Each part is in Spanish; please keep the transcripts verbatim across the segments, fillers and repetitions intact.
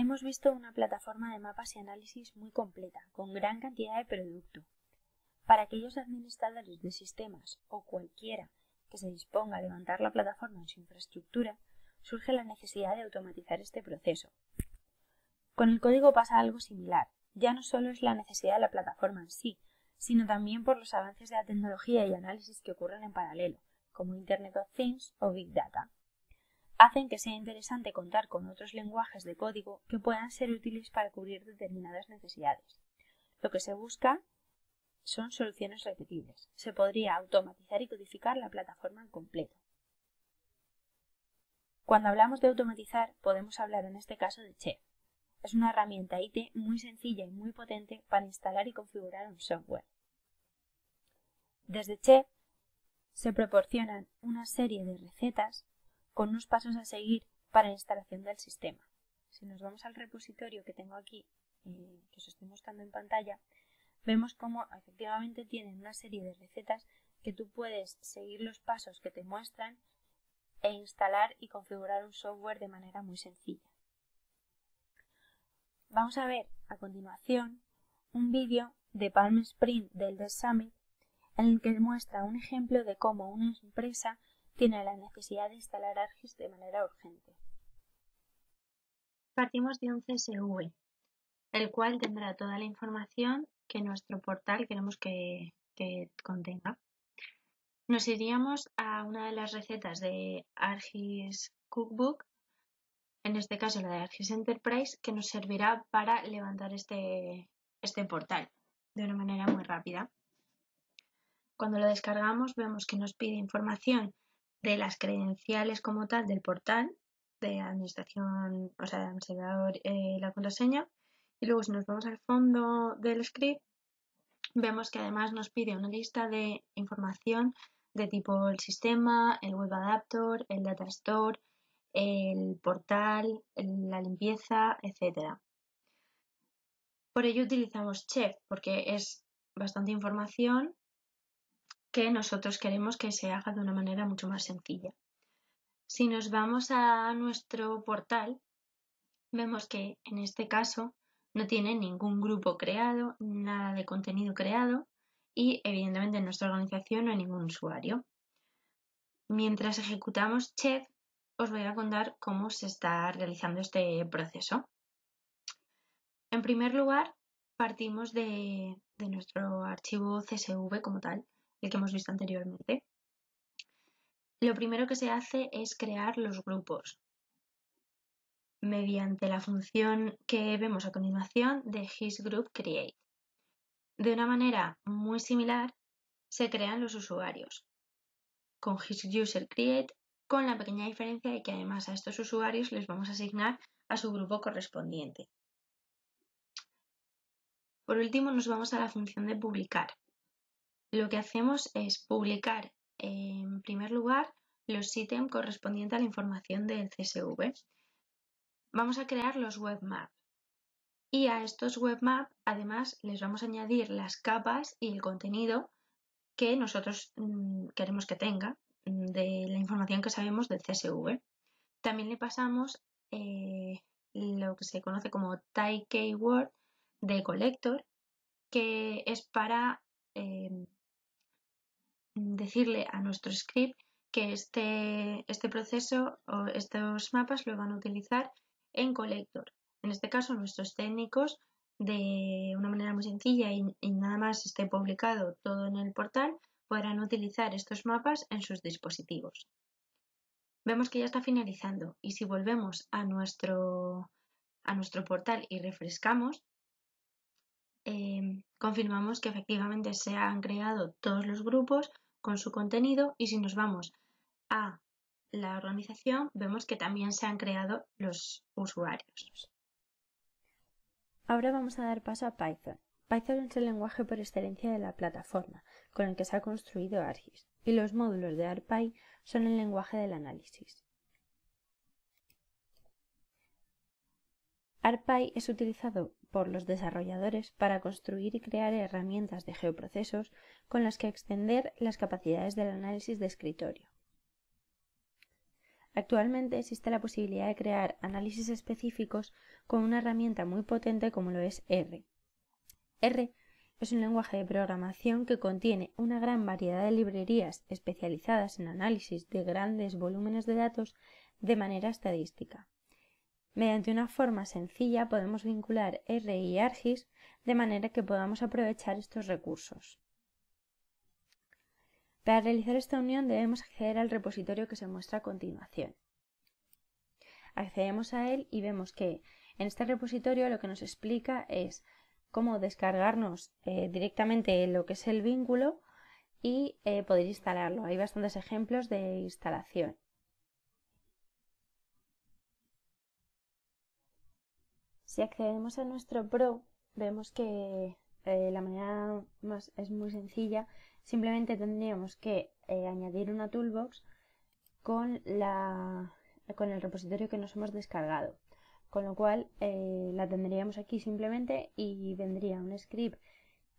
Hemos visto una plataforma de mapas y análisis muy completa, con gran cantidad de producto. Para aquellos administradores de sistemas o cualquiera que se disponga a levantar la plataforma en su infraestructura, surge la necesidad de automatizar este proceso. Con el código pasa algo similar. Ya no solo es la necesidad de la plataforma en sí, sino también por los avances de la tecnología y análisis que ocurren en paralelo, como Internet of Things o Big Data. Hacen que sea interesante contar con otros lenguajes de código que puedan ser útiles para cubrir determinadas necesidades. Lo que se busca son soluciones repetibles. Se podría automatizar y codificar la plataforma en completo. Cuando hablamos de automatizar, podemos hablar en este caso de Chef. Es una herramienta I T muy sencilla y muy potente para instalar y configurar un software. Desde Chef se proporcionan una serie de recetas con unos pasos a seguir para la instalación del sistema. Si nos vamos al repositorio que tengo aquí, que os estoy mostrando en pantalla, vemos cómo efectivamente tienen una serie de recetas que tú puedes seguir los pasos que te muestran e instalar y configurar un software de manera muy sencilla. Vamos a ver a continuación un vídeo de Palm Sprint del Dev Summit en el que muestra un ejemplo de cómo una empresa tiene la necesidad de instalar ArcGIS de manera urgente. Partimos de un C S V, el cual tendrá toda la información que nuestro portal queremos que, que contenga. Nos iríamos a una de las recetas de ArcGIS Cookbook, en este caso la de ArcGIS Enterprise, que nos servirá para levantar este, este portal de una manera muy rápida. Cuando lo descargamos vemos que nos pide información de las credenciales como tal del portal, de administración, o sea, de administrador, eh, la contraseña. Y luego si nos vamos al fondo del script, vemos que además nos pide una lista de información de tipo el sistema, el web adapter, el data store, el portal, la limpieza, etcétera. Por ello utilizamos Chef porque es bastante información que nosotros queremos que se haga de una manera mucho más sencilla. Si nos vamos a nuestro portal, vemos que en este caso no tiene ningún grupo creado, nada de contenido creado y evidentemente en nuestra organización no hay ningún usuario. Mientras ejecutamos Chef, os voy a contar cómo se está realizando este proceso. En primer lugar, partimos de, de nuestro archivo C S V como tal, el que hemos visto anteriormente. Lo primero que se hace es crear los grupos mediante la función que vemos a continuación de GisGroupCreate. De una manera muy similar se crean los usuarios con GisUserCreate, con la pequeña diferencia de que además a estos usuarios les vamos a asignar a su grupo correspondiente. Por último nos vamos a la función de publicar. Lo que hacemos es publicar en primer lugar los ítems correspondientes a la información del C S V. Vamos a crear los webmaps y a estos webmaps además les vamos a añadir las capas y el contenido que nosotros mmm, queremos que tenga de la información que sabemos del C S V. También le pasamos eh, lo que se conoce como tag keyword de Collector, que es para eh, decirle a nuestro script que este, este proceso o estos mapas lo van a utilizar en Collector. En este caso nuestros técnicos, de una manera muy sencilla y, y nada más esté publicado todo en el portal, podrán utilizar estos mapas en sus dispositivos. Vemos que ya está finalizando y si volvemos a nuestro, a nuestro portal y refrescamos, eh, confirmamos que efectivamente se han creado todos los grupos con su contenido y si nos vamos a la organización vemos que también se han creado los usuarios. Ahora vamos a dar paso a Python. Python es el lenguaje por excelencia de la plataforma con el que se ha construido ArcGIS y los módulos de ArcPy son el lenguaje del análisis. ArcPy es utilizado por los desarrolladores para construir y crear herramientas de geoprocesos con las que extender las capacidades del análisis de escritorio. Actualmente existe la posibilidad de crear análisis específicos con una herramienta muy potente como lo es R. R es un lenguaje de programación que contiene una gran variedad de librerías especializadas en análisis de grandes volúmenes de datos de manera estadística. Mediante una forma sencilla podemos vincular R y ArcGIS de manera que podamos aprovechar estos recursos. Para realizar esta unión debemos acceder al repositorio que se muestra a continuación. Accedemos a él y vemos que en este repositorio lo que nos explica es cómo descargarnos eh, directamente lo que es el vínculo y eh, poder instalarlo. Hay bastantes ejemplos de instalación. Si accedemos a nuestro Pro, vemos que eh, la manera más es muy sencilla. Simplemente tendríamos que eh, añadir una toolbox con, la, con el repositorio que nos hemos descargado. Con lo cual eh, la tendríamos aquí simplemente y vendría un script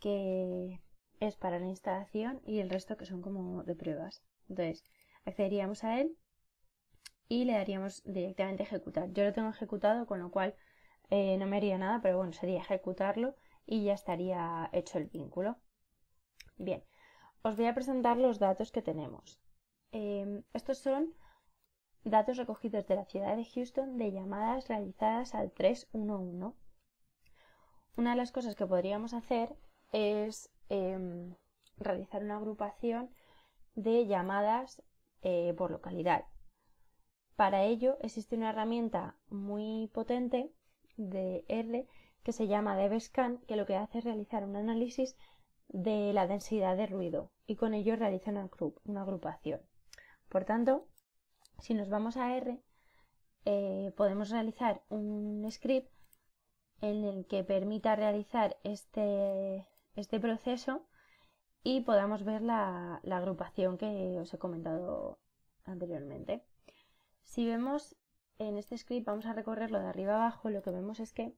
que es para la instalación y el resto que son como de pruebas. Entonces accederíamos a él y le daríamos directamente a ejecutar. Yo lo tengo ejecutado, con lo cual eh, no me haría nada, pero bueno, sería ejecutarlo y ya estaría hecho el vínculo. Bien, os voy a presentar los datos que tenemos. Eh, estos son datos recogidos de la ciudad de Houston de llamadas realizadas al tres uno uno. Una de las cosas que podríamos hacer es eh, realizar una agrupación de llamadas eh, por localidad. Para ello existe una herramienta muy potente de R que se llama DevScan, que lo que hace es realizar un análisis de la densidad de ruido y con ello realiza una, una agrupación. Por tanto, si nos vamos a R, eh, podemos realizar un script en el que permita realizar este, este proceso y podamos ver la, la agrupación que os he comentado anteriormente. Si vemos en este script, vamos a recorrerlo de arriba abajo, lo que vemos es que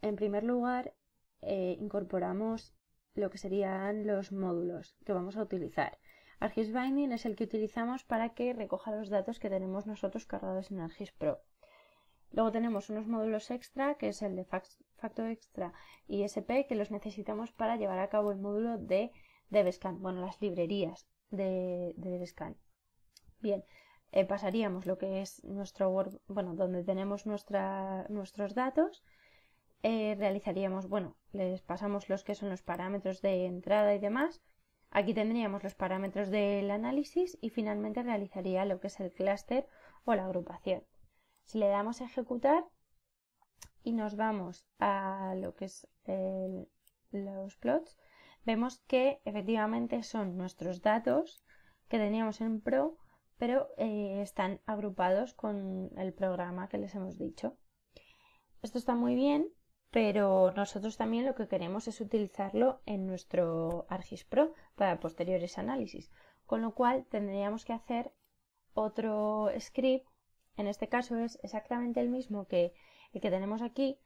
en primer lugar eh, incorporamos lo que serían los módulos que vamos a utilizar. ArcGIS Binding es el que utilizamos para que recoja los datos que tenemos nosotros cargados en ArcGIS Pro. Luego tenemos unos módulos extra, que es el de Factor Extra y S P, que los necesitamos para llevar a cabo el módulo de DevScan, bueno, las librerías de, de DevScan. Bien, eh, pasaríamos lo que es nuestro Word, bueno, donde tenemos nuestra, nuestros datos. Eh, realizaríamos, bueno, les pasamos los que son los parámetros de entrada y demás. Aquí tendríamos los parámetros del análisis y finalmente realizaría lo que es el clúster o la agrupación. Si le damos a ejecutar y nos vamos a lo que es el, los plots, vemos que efectivamente son nuestros datos que teníamos en Pro, pero eh, están agrupados con el programa que les hemos dicho. Esto está muy bien, pero nosotros también lo que queremos es utilizarlo en nuestro ArcGIS Pro para posteriores análisis, con lo cual tendríamos que hacer otro script. En este caso es exactamente el mismo que el que tenemos aquí,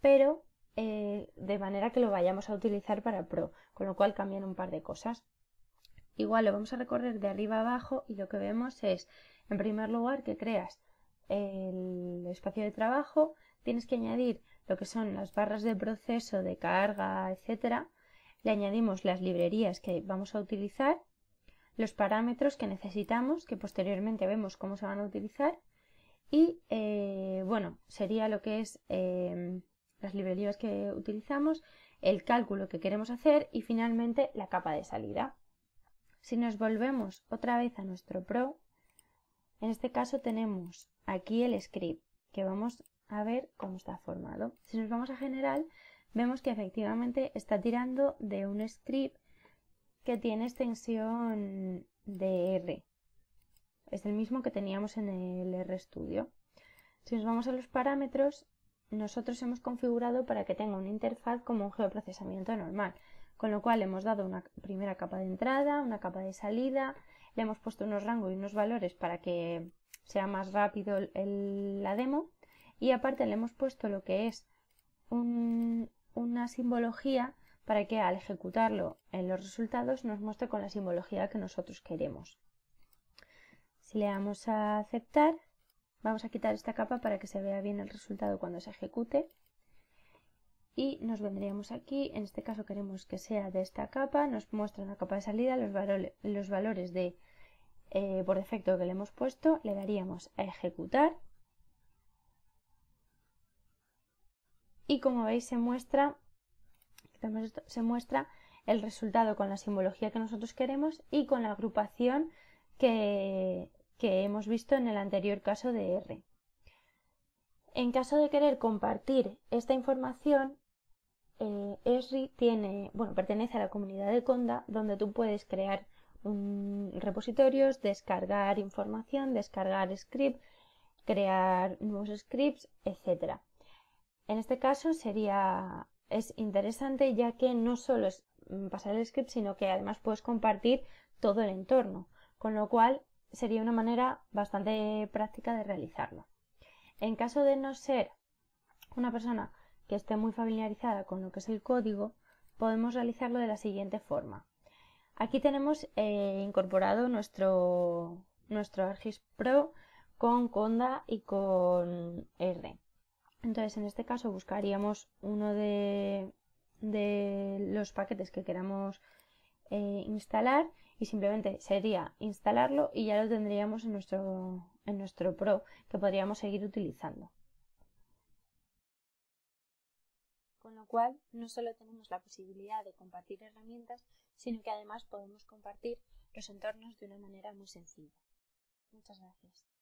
pero eh, de manera que lo vayamos a utilizar para Pro, con lo cual cambian un par de cosas. Igual lo vamos a recorrer de arriba abajo y lo que vemos es, en primer lugar, que creas el espacio de trabajo, tienes que añadir lo que son las barras de proceso, de carga, etcétera. Le añadimos las librerías que vamos a utilizar, los parámetros que necesitamos, que posteriormente vemos cómo se van a utilizar, y eh, bueno, sería lo que es eh, las librerías que utilizamos, el cálculo que queremos hacer y finalmente la capa de salida. Si nos volvemos otra vez a nuestro Pro, en este caso tenemos aquí el script que vamos a a ver cómo está formado. Si nos vamos a general, vemos que efectivamente está tirando de un script que tiene extensión de R. Es el mismo que teníamos en el RStudio. Si nos vamos a los parámetros, nosotros hemos configurado para que tenga una interfaz como un geoprocesamiento normal, con lo cual hemos dado una primera capa de entrada, una capa de salida, le hemos puesto unos rangos y unos valores para que sea más rápido el, la demo. Y aparte le hemos puesto lo que es un, una simbología para que al ejecutarlo en los resultados nos muestre con la simbología que nosotros queremos. Si le damos a aceptar, Vamos a quitar esta capa para que se vea bien el resultado cuando se ejecute. Y nos vendríamos aquí, en este caso queremos que sea de esta capa, nos muestra en la capa de salida los, valore, los valores de eh, por defecto que le hemos puesto, le daríamos a ejecutar. Y como veis se muestra, se muestra el resultado con la simbología que nosotros queremos y con la agrupación que, que hemos visto en el anterior caso de R. En caso de querer compartir esta información, eh, Esri tiene, bueno, pertenece a la comunidad de Conda, donde tú puedes crear um, repositorios, descargar información, descargar script, crear nuevos scripts, etcétera. En este caso sería, es interesante ya que no solo es pasar el script, sino que además puedes compartir todo el entorno, con lo cual sería una manera bastante práctica de realizarlo. En caso de no ser una persona que esté muy familiarizada con lo que es el código, podemos realizarlo de la siguiente forma. Aquí tenemos eh, incorporado nuestro, nuestro ArcGIS Pro con Conda y con R. Entonces, en este caso buscaríamos uno de, de los paquetes que queramos eh, instalar y simplemente sería instalarlo y ya lo tendríamos en nuestro, en nuestro Pro, que podríamos seguir utilizando. Con lo cual, no solo tenemos la posibilidad de compartir herramientas, sino que además podemos compartir los entornos de una manera muy sencilla. Muchas gracias.